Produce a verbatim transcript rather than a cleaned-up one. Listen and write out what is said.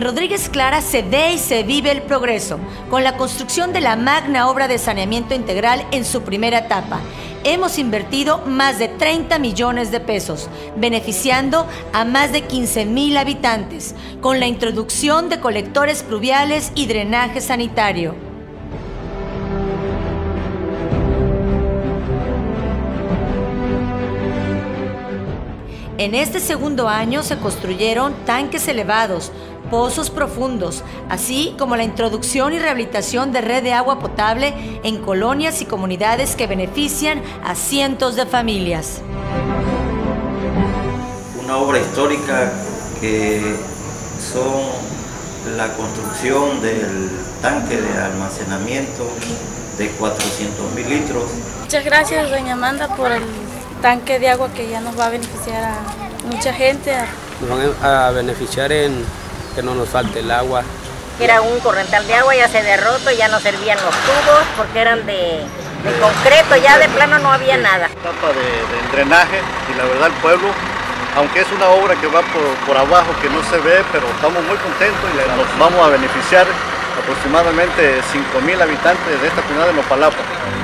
en Rodríguez Clara se ve y se vive el progreso, con la construcción de la magna obra de saneamiento integral en su primera etapa. Hemos invertido más de treinta millones de pesos, beneficiando a más de quince mil habitantes, con la introducción de colectores pluviales y drenaje sanitario. En este segundo año se construyeron tanques elevados, pozos profundos, así como la introducción y rehabilitación de red de agua potable en colonias y comunidades que benefician a cientos de familias. Una obra histórica que son la construcción del tanque de almacenamiento de cuatrocientos mil litros. Muchas gracias, doña Amanda, por el tanque de agua que ya nos va a beneficiar a mucha gente. Nos van a beneficiar en que no nos falte el agua. Era un corrental de agua, ya se había roto, ya no servían los tubos porque eran de, de concreto, ya de plano no había nada. Etapa de, de drenaje y la verdad el pueblo, aunque es una obra que va por, por abajo, que no se ve, pero estamos muy contentos y nos vamos a beneficiar aproximadamente cinco mil habitantes de esta comunidad de Mopalapa.